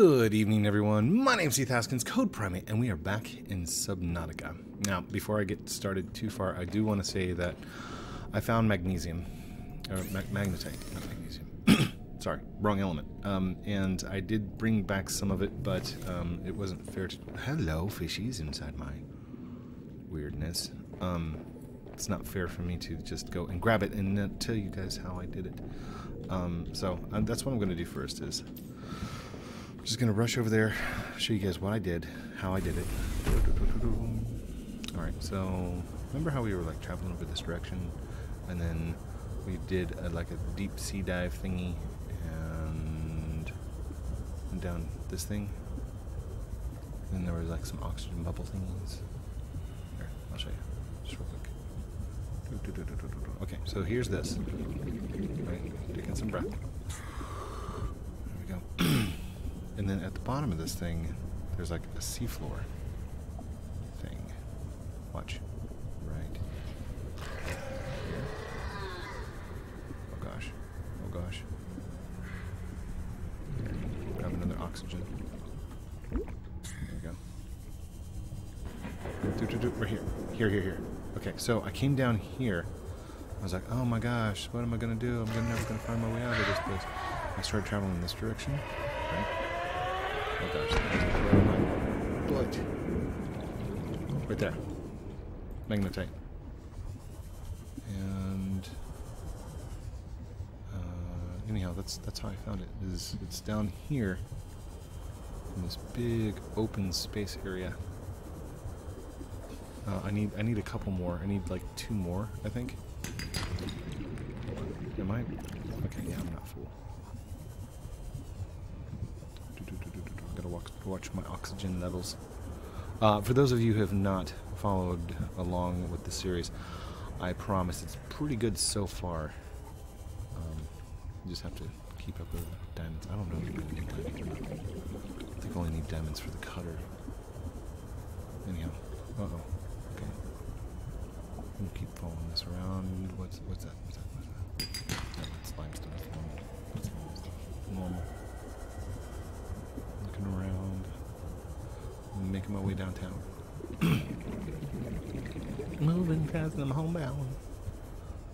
Good evening, everyone. My name's Heath Haskins, Code Primate, and we are back in Subnautica. Now, before I get started too far, I do want to say that I found magnesium, or magnetite, not magnesium. Sorry, wrong element. And I did bring back some of it, but it wasn't fair to... Hello, fishies inside my weirdness. It's not fair for me to just go and grab it and not tell you guys how I did it. So that's what I'm going to do first is... I'm just going to rush over there, show you guys what I did, how I did it. Alright, so remember how we were like traveling over this direction and then we did like a deep sea dive thingy and went down this thing? And there was like some oxygen bubble thingies. Here, I'll show you. Just real quick. Okay, so here's this. Right, taking some breath. There we go. And then at the bottom of this thing, there's like a seafloor thing. Watch. Right. Oh gosh. Oh gosh. Grab another oxygen. There we go. Right here. Here. Okay, so I came down here. I was like, oh my gosh, what am I gonna do? I'm never gonna find my way out of this place. I started traveling in this direction. Right. Oh gosh, blood. Right there. Magnetite. And anyhow, that's how I found it. It's down here in this big open space area. I need a couple more. I need like 2 more, I think. Am I? Okay, yeah, I'm not full. Watch my oxygen levels. For those of you who have not followed along with the series, I promise it's pretty good so far. You just have to keep up with the diamonds. I don't know if you really need diamonds. I think I only need diamonds for the cutter. Anyhow, uh-oh. Okay. I'm gonna keep following this around. What's that? Oh, that's limestone. Normal. Looking around. Making my way downtown. Moving past them homebound.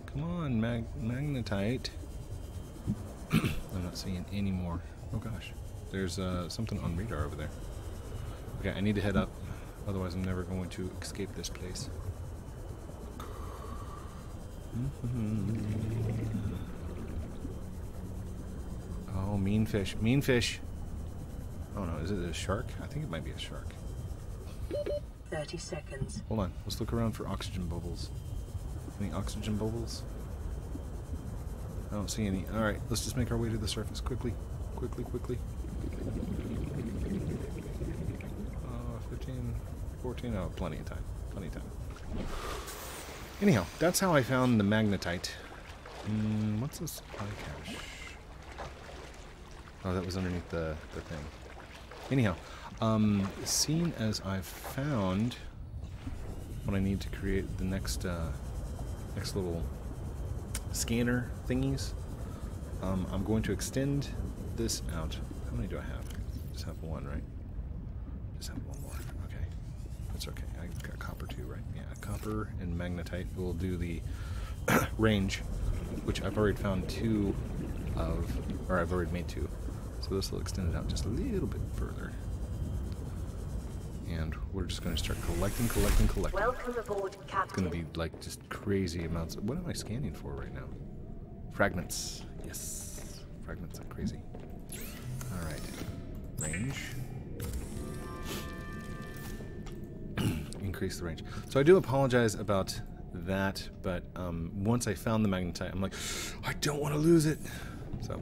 Come on, magnetite. I'm not seeing any more. Oh gosh. There's something on radar over there. Okay, I need to head up. Otherwise I'm never going to escape this place. Oh, mean fish. Mean fish. Oh no, is it a shark? I think it might be a shark. 30 seconds. Hold on, let's look around for oxygen bubbles. Any oxygen bubbles? I don't see any. Alright, let's just make our way to the surface quickly. Quickly. 15, 14, oh, plenty of time. Anyhow, that's how I found the magnetite. What's this eye cache? Oh, that was underneath the thing. Anyhow, seeing as I've found what I need to create the next little scanner thingies, I'm going to extend this out. How many do I have? Just have one, right? Just have one more. Okay, that's okay. I got copper too, right? Yeah, copper and magnetite will do the range, which I've already found 2 of, or I've already made 2. So this will extend it out just a little bit further. And we're just going to start collecting. Welcome aboard, Captain. It's going to be like just crazy amounts of... What am I scanning for right now? Fragments. Yes. Fragments are crazy. Alright. Range. Increase the range. So I do apologize about that, but once I found the magnetite, I'm like, I don't want to lose it. So...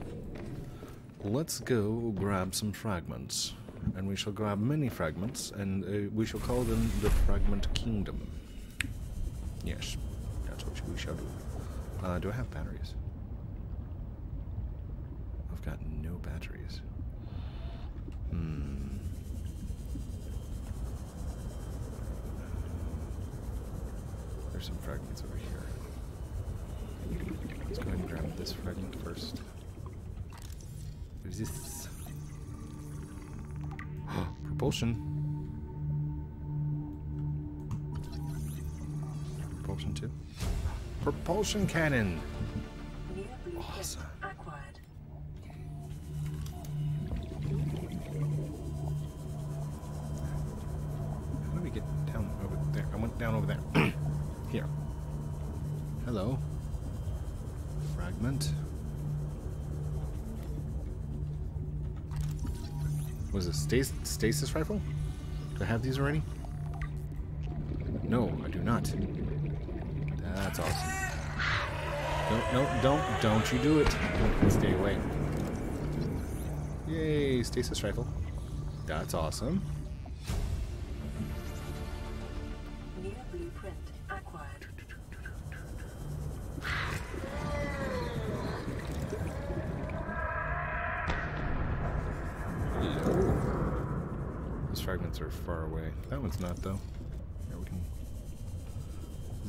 let's go grab some fragments, and we shall grab many fragments, and we shall call them the Fragment Kingdom. Yes, that's what we shall do. Do I have batteries? I've got no batteries. There's some fragments over here. Let's go ahead and grab this fragment first. What is this? Propulsion 2. Propulsion Cannon! Awesome. How do we get down over there? I went down over there. Here. Hello. Fragment. Was it Stasis Rifle? Do I have these already? No, I do not. That's awesome. Don't you do it. Stay away. Yay, Stasis Rifle. That's awesome. New blueprint acquired. Fragments are far away. That one's not, though. Here, we can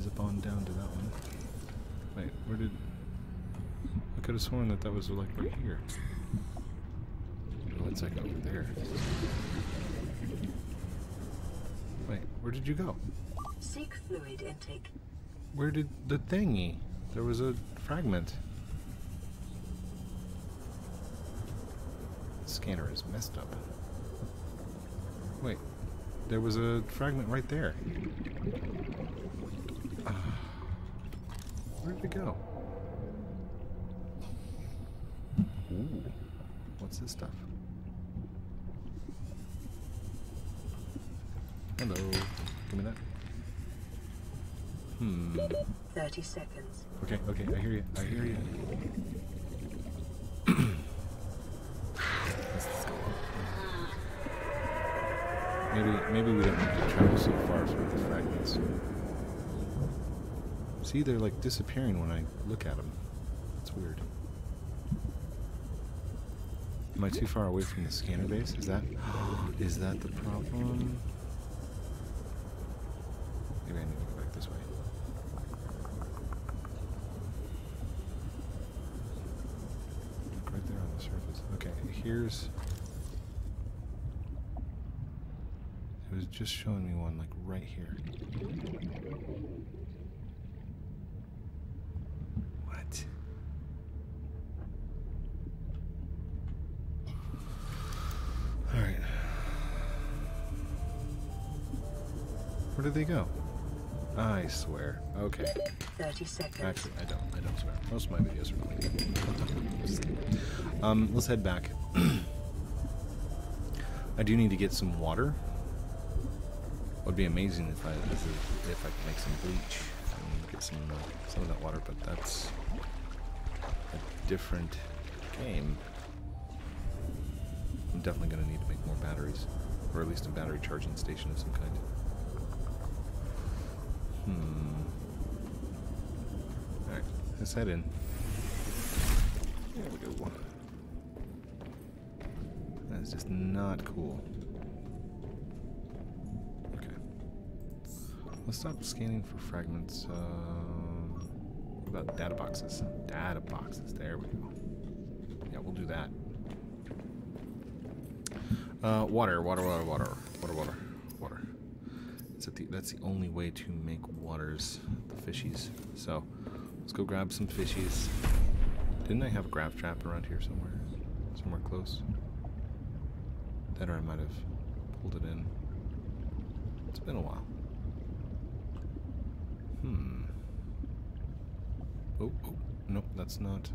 zip on down to that one. Wait, where did... I could have sworn that that was, like, right here. Oh, it's, like, over there. Wait, where did you go? Seek fluid intake. Where did the thingy? There was a fragment. The scanner is messed up. Wait, there was a fragment right there. Where did it go? Ooh, what's this stuff? Hello, give me that. 30 seconds. Okay, I hear you. Maybe we don't need to travel so far for the fragments. See, they're like disappearing when I look at them. It's weird. Am I too far away from the scanner base? Is that the problem? Maybe I need to go back this way. Look right there on the surface. Okay, here's... It was just showing me one, like, right here. What? Alright. Where did they go? I swear. Okay. 30 seconds. Actually, I don't swear. Most of my videos are really good. Let's head back. I do need to get some water. It would be amazing if I could make some bleach and get some of that water, but that's a different game. I'm definitely going to need to make more batteries, or at least a battery charging station of some kind. Alright, let's head in. There we go. That is just not cool. Let's stop scanning for fragments. What about data boxes? Data boxes. There we go. Yeah, we'll do that. Water. That's the only way to make waters, the fishies. So, let's go grab some fishies. Didn't I have a grab trap around here somewhere? Somewhere close? That or I might have pulled it in. It's been a while. Oh, nope, that's not.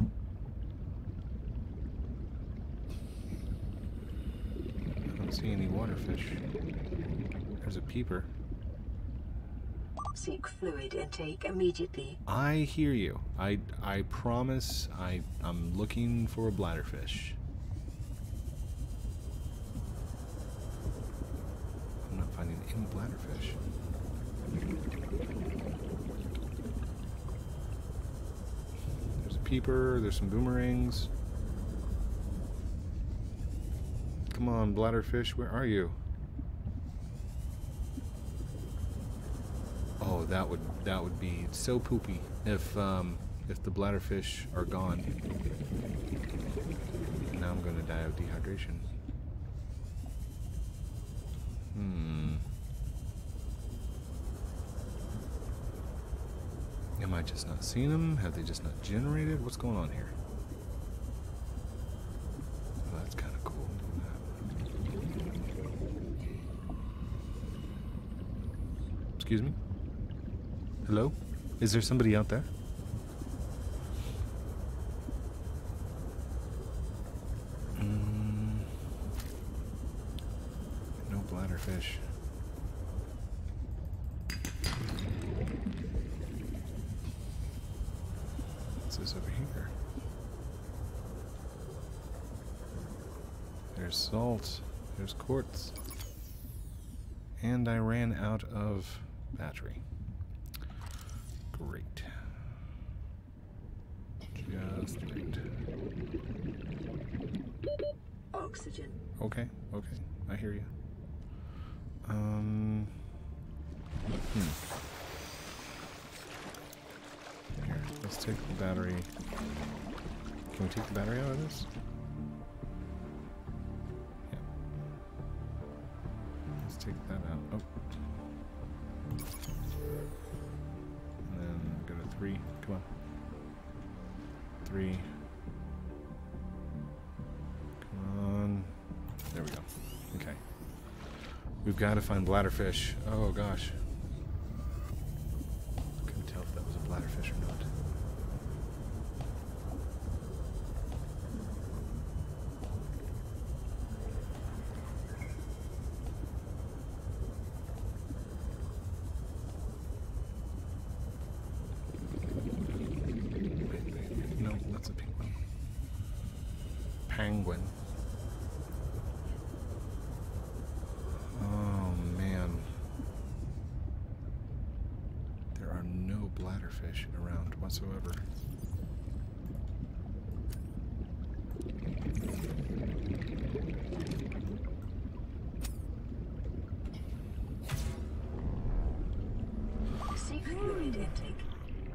I don't see any waterfish. There's a peeper. Seek fluid intake immediately. I hear you. I promise I'm looking for a bladderfish. I'm not finding any bladderfish. Peeper, there's some boomerangs. Come on, bladderfish, where are you? Oh, that would be so poopy if the bladderfish are gone. Now I'm gonna die of dehydration. Am I just not seeing them? Have they just not generated? What's going on here? Well, that's kind of cool. Excuse me? Hello? Is there somebody out there? No bladderfish. What's this over here? There's salt. There's quartz. And I ran out of battery. Great. Just great. Oxygen. Okay, okay. I hear you. Here, let's take the battery. Can we take the battery out of this? Yeah. Let's take that out. Oh. And then go to 3. Come on. 3. Come on. There we go. Okay. We've got to find bladderfish. Oh gosh. I couldn't tell if that was a bladderfish or not. Whatsoever.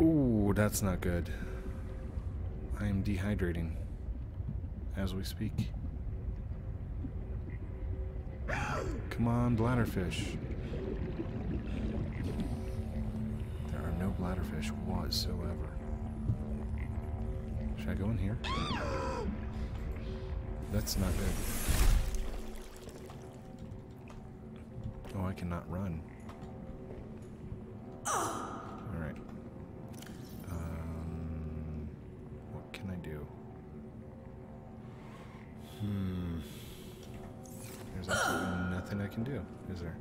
Ooh, that's not good. I am dehydrating as we speak. Come on, bladderfish. Bladderfish whatsoever. Should I go in here? That's not good. Oh, I cannot run. Alright. What can I do? There's absolutely nothing I can do, is there?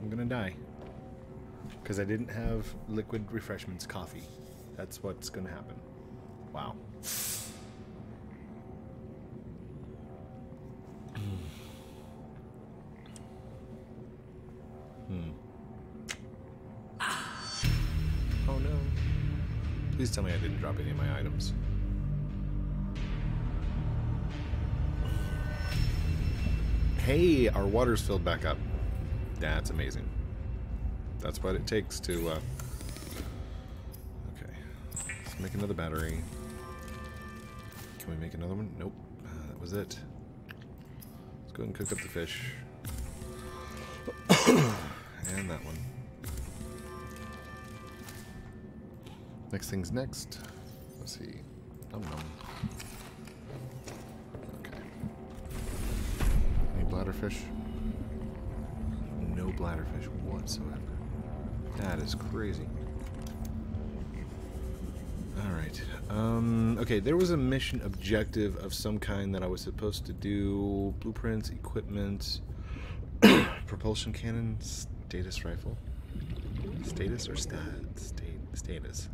I'm gonna die. Because I didn't have liquid refreshments coffee. That's what's going to happen. Wow. Oh no. Please tell me I didn't drop any of my items. Hey, our water's filled back up. That's amazing. That's what it takes to, okay, let's make another battery. Can we make another one? Nope. That was it. Let's go ahead and cook up the fish. And that one. Next thing's next. Let's see. Nom nom. Okay. Any bladderfish? No bladderfish whatsoever. That is crazy. Alright. Okay, there was a mission objective of some kind that I was supposed to do. Blueprints, equipment, propulsion cannon, status rifle. Status or status? Stasis.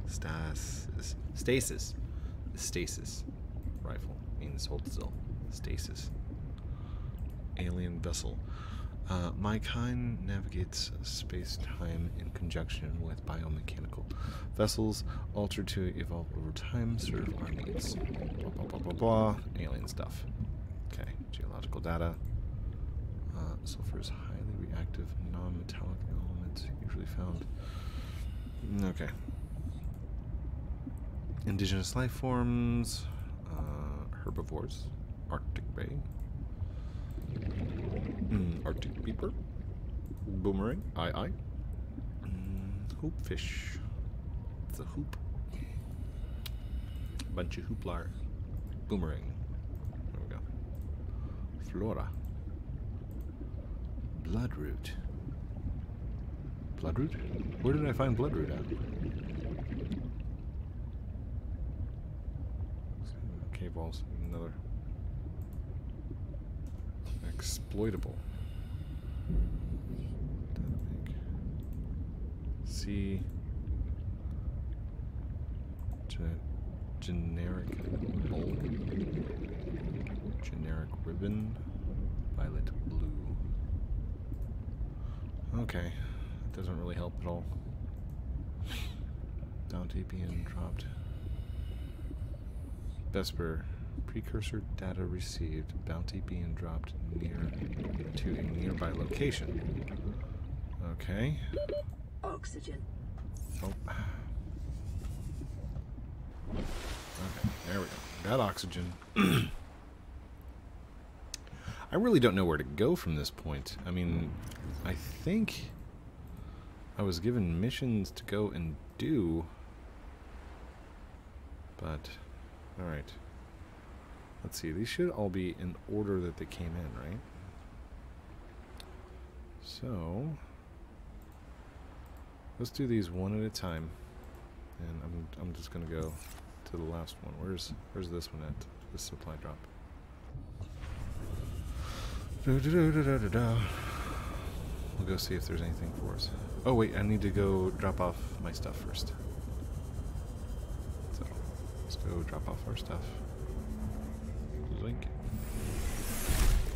Stasis. Stasis rifle means hold still. Stasis. Alien vessel. My kind navigates space-time in conjunction with biomechanical vessels, altered to evolve over time, serve our needs. Blah, blah, blah, blah, blah. Alien stuff. Okay, geological data. Sulfur is highly reactive, non-metallic element, usually found. Okay. Indigenous life forms, herbivores, Arctic Bay. Arctic beeper. Boomerang. Aye. Hoopfish. It's a hoop. Bunch of hooplar. Boomerang. There we go. Flora. Bloodroot. Bloodroot? Where did I find bloodroot at? Cave walls. Another. Exploitable. See. Generic bowl. Generic ribbon. Violet blue. Okay. That doesn't really help at all. Down TPN dropped. Vesper. Precursor data received. Bounty being dropped to a nearby location. Okay. Oxygen. Oh. Okay, there we go. Got oxygen. I really don't know where to go from this point. I mean, I think I was given missions to go and do. But, alright. Let's see, these should all be in order that they came in, right? So, let's do these one at a time. And I'm just going to go to the last one. Where's this one at? This supply drop. We'll go see if there's anything for us. Oh wait, I need to go drop off my stuff first. So, let's go drop off our stuff. Link.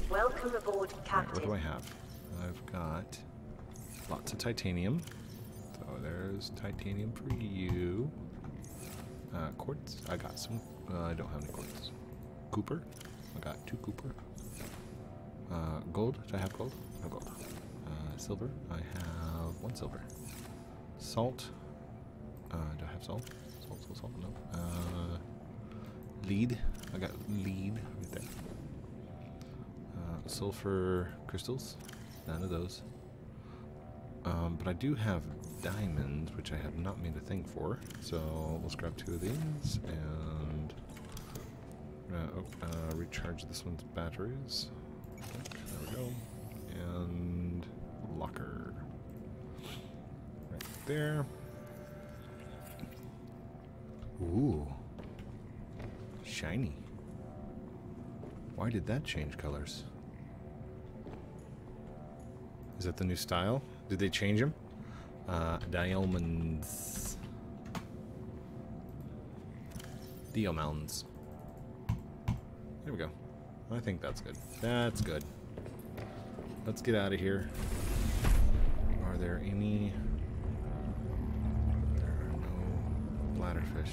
Welcome aboard, Captain. Right, what do I have? I've got lots of titanium. So there's titanium for you. Quartz. I got some. I don't have any quartz. Cooper. I got 2 Cooper. Gold. Do I have gold? No gold. Silver. I have 1 silver. Salt. Do I have salt? Salt. No. Lead. I got lead right there. Sulfur crystals. None of those. But I do have diamonds, which I have not made a thing for. So let's grab 2 of these and recharge this one's batteries. There we go. And locker. Right there. Ooh. Shiny. Why did that change colors? Is that the new style? Did they change them? Diamonds. Diamonds. There we go. I think that's good. That's good. Let's get out of here. Are there any... There are no bladderfish.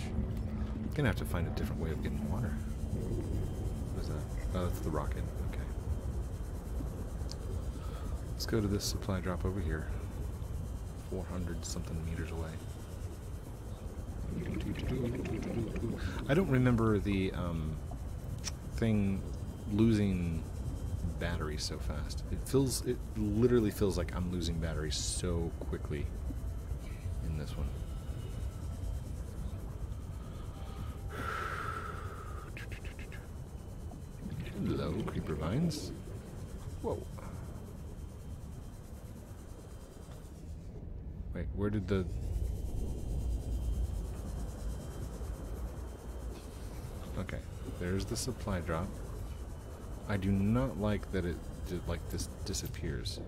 Gonna have to find a different way of getting water. What is that? Oh, that's the rocket. Okay. Let's go to this supply drop over here. 400 something meters away. I don't remember the thing losing battery so fast. It literally feels like I'm losing battery so quickly in this one. Hello, creeper vines. Whoa. Wait, where did the... Okay, there's the supply drop. I do not like that it, like, this disappears.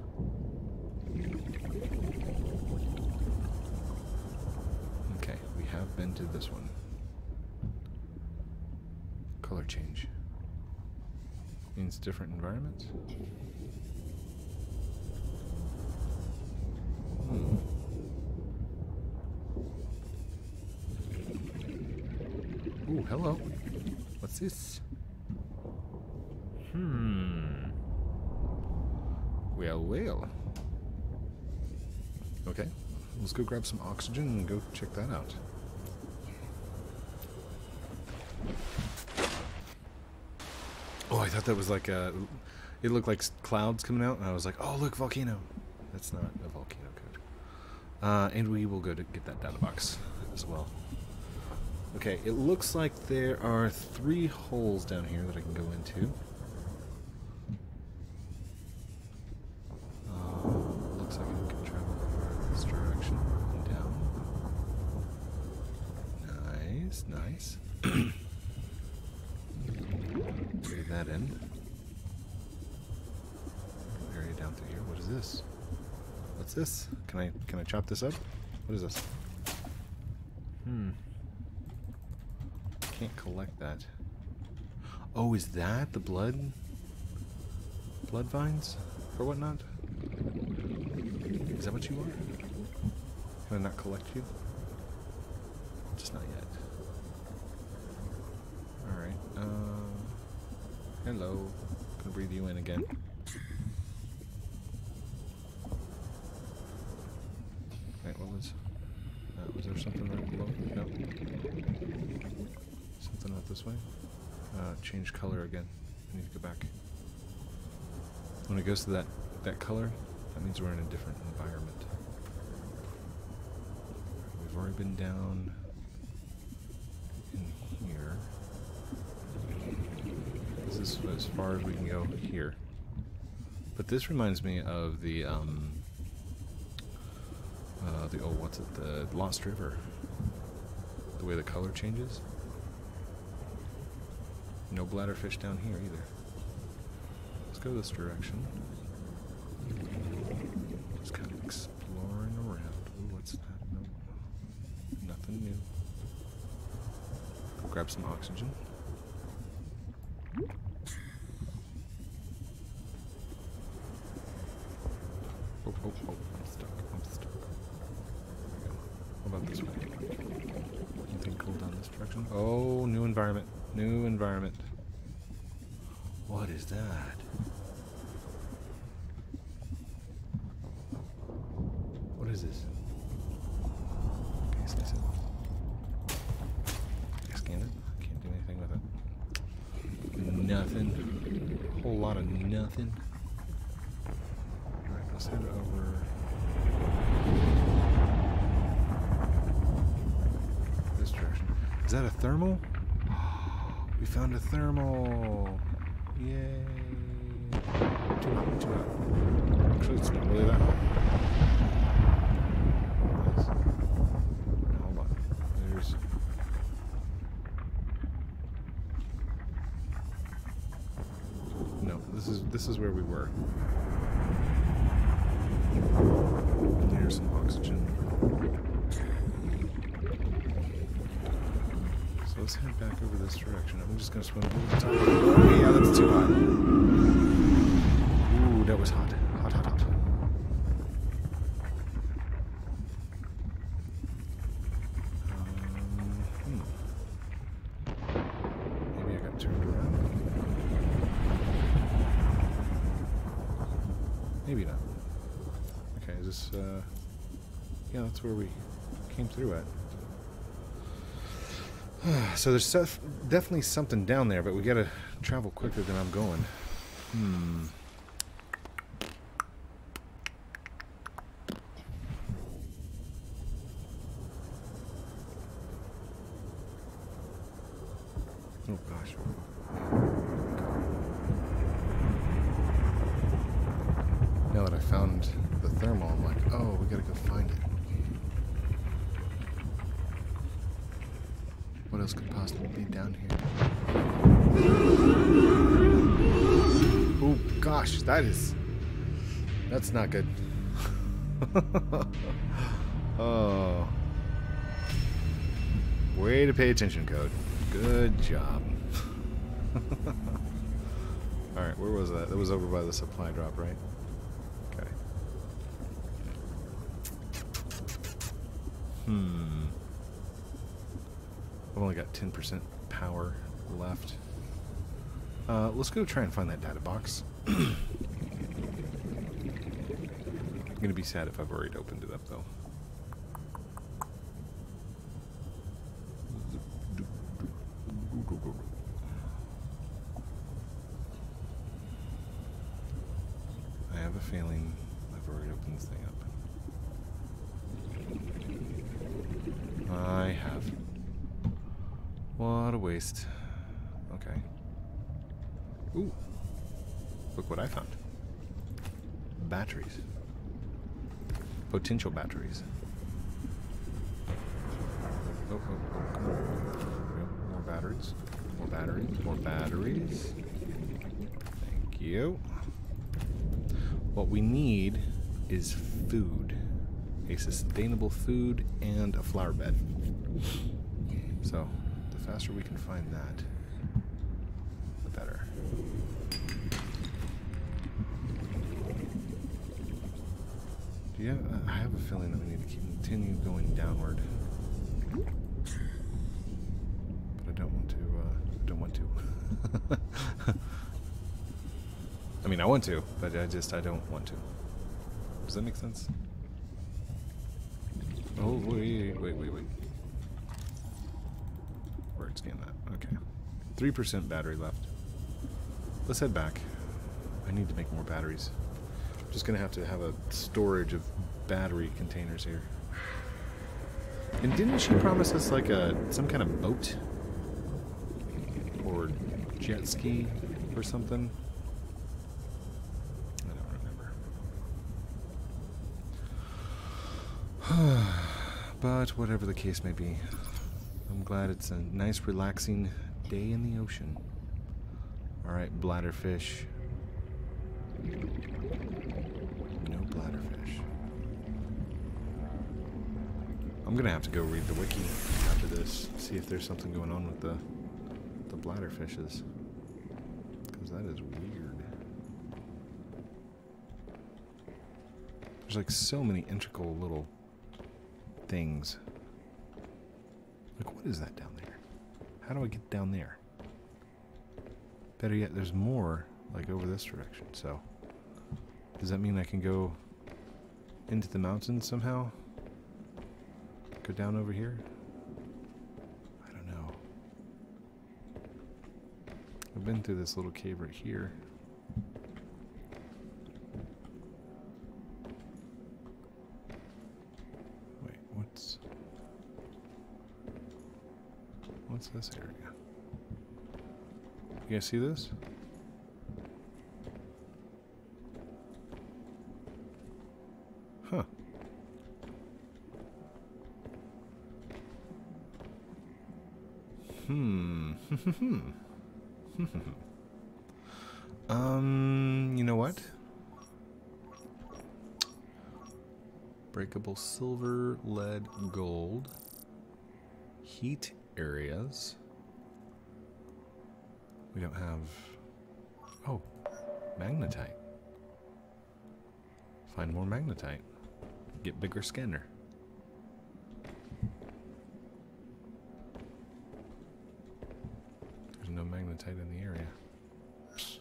Okay, we have been to this one. Color change. Means different environments. Ooh, hello. What's this? Well. Okay, let's go grab some oxygen and go check that out. Oh, I thought that was like, it looked like clouds coming out, and I was like, oh, look, volcano. That's not a volcano code. And we will go to get that data box as well. Okay, it looks like there are 3 holes down here that I can go into. Looks like I can travel over this direction and down. Nice, nice. Put that in. Area down through here. What is this? What's this? Can I chop this up? What is this? Hmm. Can't collect that. Oh, is that the blood vines or whatnot? Is that what you want? Can I not collect you? Just not yet. All right. Hello. Gonna breathe you in again. Wait, what was? Was there something right below? No. Something out this way? Change color again. I need to go back. When it goes to that color, that means we're in a different environment. We've already been down in here. This is as far as we can go here. But this reminds me of the old, what's it, the Lost River. The way the color changes. No bladderfish down here either. Let's go this direction. Just kind of exploring around. Ooh, what's that? No, nothing new. Grab some oxygen. Oh, I'm stuck. How about this way? Anything cool down this direction? Oh, new environment. New environment. What is that? What is this? Okay, slice it. I scanned it. I can't do anything with it. Nothing. A whole lot of nothing. Alright, let's head over. Is that a thermal? We found a thermal! Yay! Too hot, too hot. Actually, it's not really that hot. Nice. Hold on. There's... No, this is where we were. There's some oxygen. Let's head back over this direction. I'm just gonna swim over the top. Oh, yeah, that's too hot. Ooh, that was hot. Hot, hot, hot. Maybe I got turned around. Maybe not. Okay, is this, yeah, that's where we came through at. So there's definitely something down there, but we gotta travel quicker than I'm going. Hmm. Oh gosh. Now that I found the thermal, I'm like, oh, we gotta go find it. What else could possibly be down here? Oh gosh, that's not good. Oh. Way to pay attention, Code. Good job. Alright, where was that? That was over by the supply drop, right? Okay. Hmm. I've only got 10% power left. Let's go try and find that data box. I'm gonna be sad if I've already opened it up, though. I have a feeling I've already opened this thing up. I have. What a waste. Okay. Ooh. Look what I found. Batteries. Potential batteries. Oh, come on. More batteries. More batteries. More batteries. Thank you. What we need is food. A sustainable food and a flower bed. So, the faster we can find that, the better. Yeah, I have a feeling that we need to continue going downward. But I don't want to, I mean, I want to, but I don't want to. Does that make sense? Oh, wait. Word scan that, okay. 3% battery left. Let's head back. I need to make more batteries. I'm just gonna have to have a storage of battery containers here. And didn't she promise us like some kind of boat or jet ski or something? I don't remember. But whatever the case may be, I'm glad it's a nice relaxing day in the ocean. All right, bladderfish. No bladderfish. I'm gonna have to go read the wiki after this, see if there's something going on with the bladder fishes, because that is weird. There's like so many integral little things. Like, what is that down there? How do I get down there? Better yet, there's more like over this direction. So does that mean I can go into the mountains somehow? Go down over here? I don't know. I've been through this little cave right here. Wait, what's this area? You guys see this? Huh. You know what? Breakable silver, lead, gold. Heat areas. We don't have... Oh, magnetite. Find more magnetite. Get bigger scanner. There's no magnetite in the area. Psst.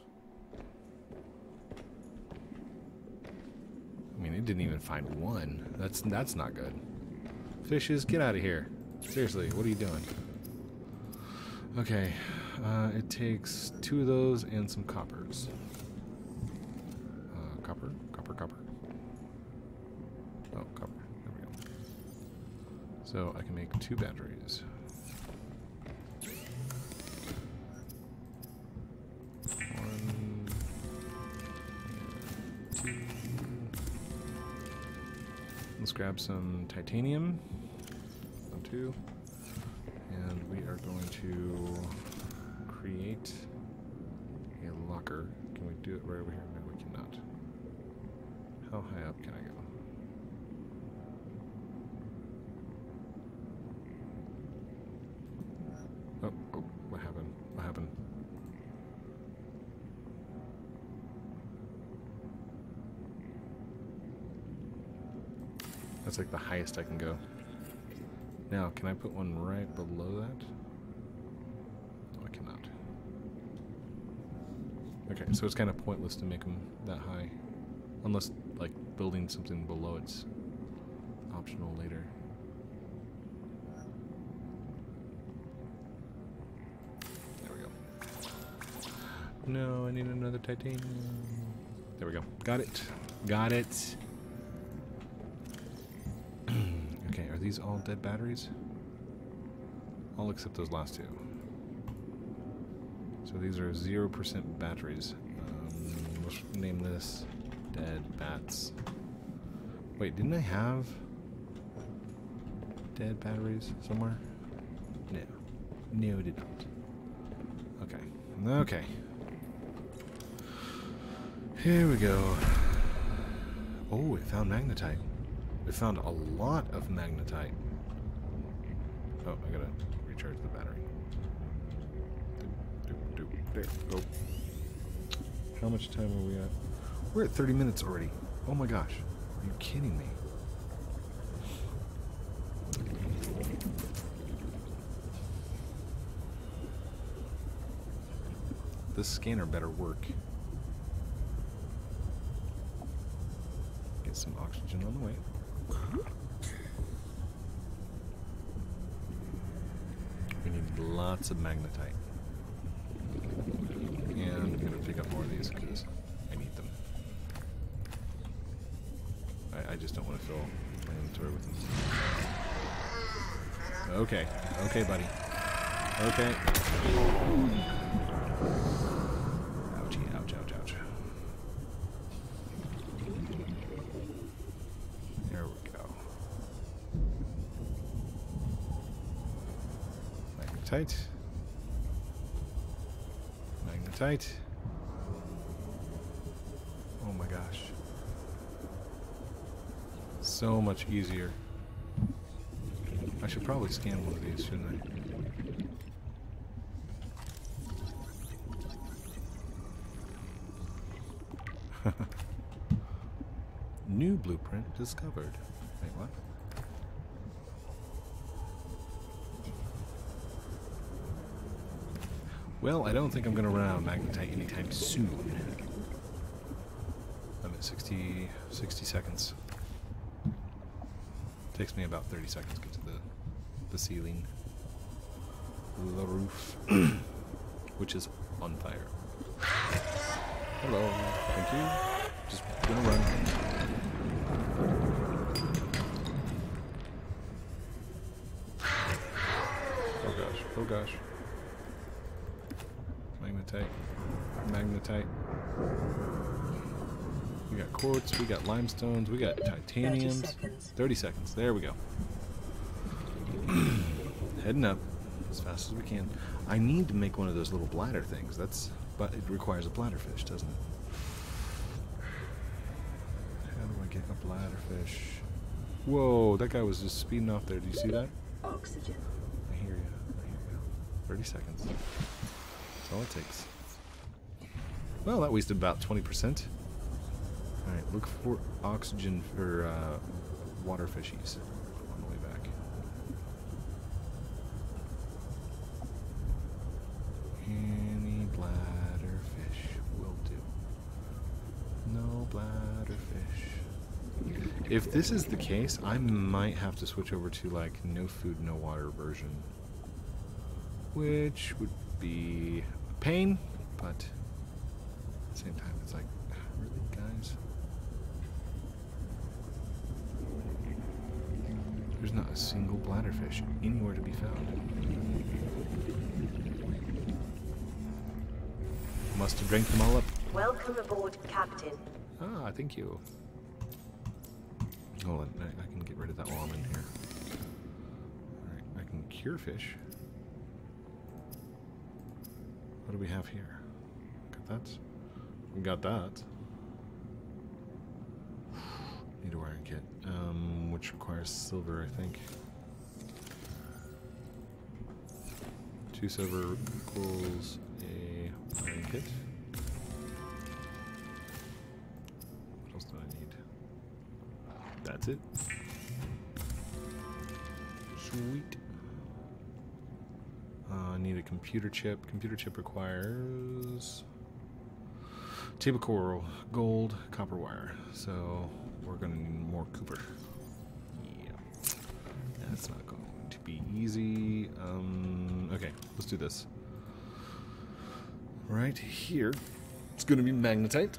I mean, it didn't even find one. That's not good. Fishes, get out of here. Seriously, what are you doing? Okay, it takes 2 of those and some coppers. Copper. Oh, copper. There we go. So I can make 2 batteries. One. 2. Let's grab some titanium. 2. And we are going to create a locker. Can we do it right over here? No, we cannot. How high up can I go? Oh, what happened? What happened? That's like the highest I can go. Now, can I put one right below that? No, I cannot. Okay, so it's kind of pointless to make them that high. Unless, like, building something below it's optional later. No, I need another titanium. There we go. Got it. these all dead batteries? All except those last two. So these are 0% batteries. Let's name this Dead Bats. Wait, didn't I have dead batteries somewhere? No. No, I did not. Okay. Okay. Here we go. Oh, we found magnetite. We found a lot of magnetite. Oh, I gotta recharge the battery. There. Oh. How much time are we at? We're at 30 minutes already. Oh my gosh. Are you kidding me? This scanner better work. Get some oxygen on the way. We need lots of magnetite. And I'm gonna pick up more of these because I need them. I just don't want to fill my inventory with them. Okay. Okay, buddy. Okay. Ouchie, ouch, ouch, ouch. There we go. Magnetite. Magnetite. Oh my gosh. So much easier. I should probably scan one of these, shouldn't I? New blueprint discovered. Wait, what? Well, I don't think I'm gonna run out of magnetite anytime soon. I'm at 60 seconds. Takes me about 30 seconds to get to the ceiling. The roof. Which is on fire. Hello. Thank you. Just gonna run. Oh gosh. Oh gosh. Magnetite. Magnetite. We got quartz, we got limestones, we got titaniums. 30 seconds. There we go. Heading up as fast as we can. I need to make one of those little bladder things. But it requires a bladderfish, doesn't it? How do I get a bladderfish? Whoa, that guy was just speeding off there. Do you see that? Oxygen. I hear you. I hear you. 30 seconds. That's all it takes. Well, that wasted about 20%. Alright, look for oxygen for water fishies on the way back. Any bladder fish will do. No bladder fish. If this is the case, I might have to switch over to like no food, no water version. Which would be a pain, but at the same time it's like, really, guys? There's not a single bladderfish anywhere to be found. Must have drank them all up. Welcome aboard, Captain. Ah, thank you. Oh, I can get rid of that while I'm in here. Alright, I can cure fish. What do we have here? Got that? We got that. Need a wiring kit, which requires silver, I think. 2 silver equals a wiring kit. What else do I need? That's it. Sweet. I need a computer chip. Computer chip requires table coral, gold, copper wire. So we're gonna need more copper. Yeah, that's not going to be easy. Okay, let's do this. Right here, it's gonna be magnetite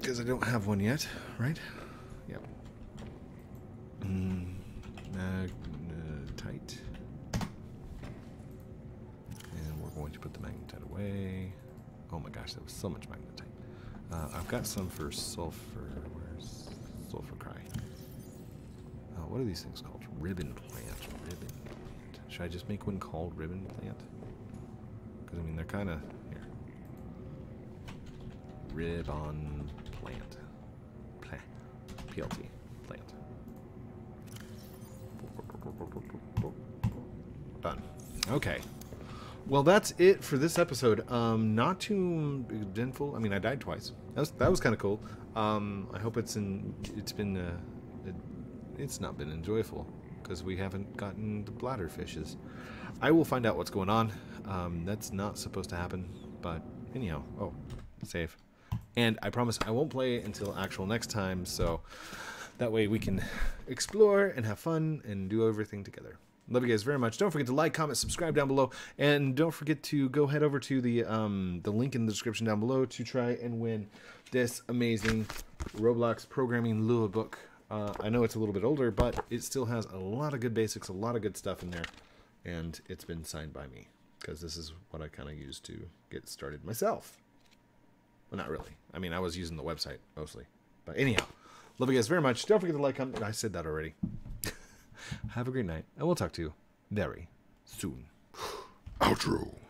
because I don't have one yet, right? Yep. should put the magnetite away. Oh my gosh, there was so much magnetite. I've got some for sulfur. Where's sulfur cry? What are these things called? Ribbon plant. Ribbon plant. Should I just make one called ribbon plant? Because, I mean, they're kind of... Here. Ribbon plant. Pleh. PLT. Plant. Done. Okay. Well, that's it for this episode. Not too eventful. I mean, I died twice. That was kind of cool. I hope it's not been enjoyable because we haven't gotten the bladder fishes. I will find out what's going on. That's not supposed to happen, but anyhow. Oh, save. And I promise I won't play until actual next time, so that way we can explore and have fun and do everything together. Love you guys very much. Don't forget to like, comment, subscribe down below, and don't forget to go head over to the link in the description down below to try and win this amazing Roblox Programming Lua book. I know it's a little bit older, but it still has a lot of good basics, a lot of good stuff in there, and it's been signed by me because this is what I kind of used to get started myself. Well, not really. I mean, I was using the website mostly, but anyhow, love you guys very much. Don't forget to like, comment. I said that already. Have a great night, and we'll talk to you very soon. Outro.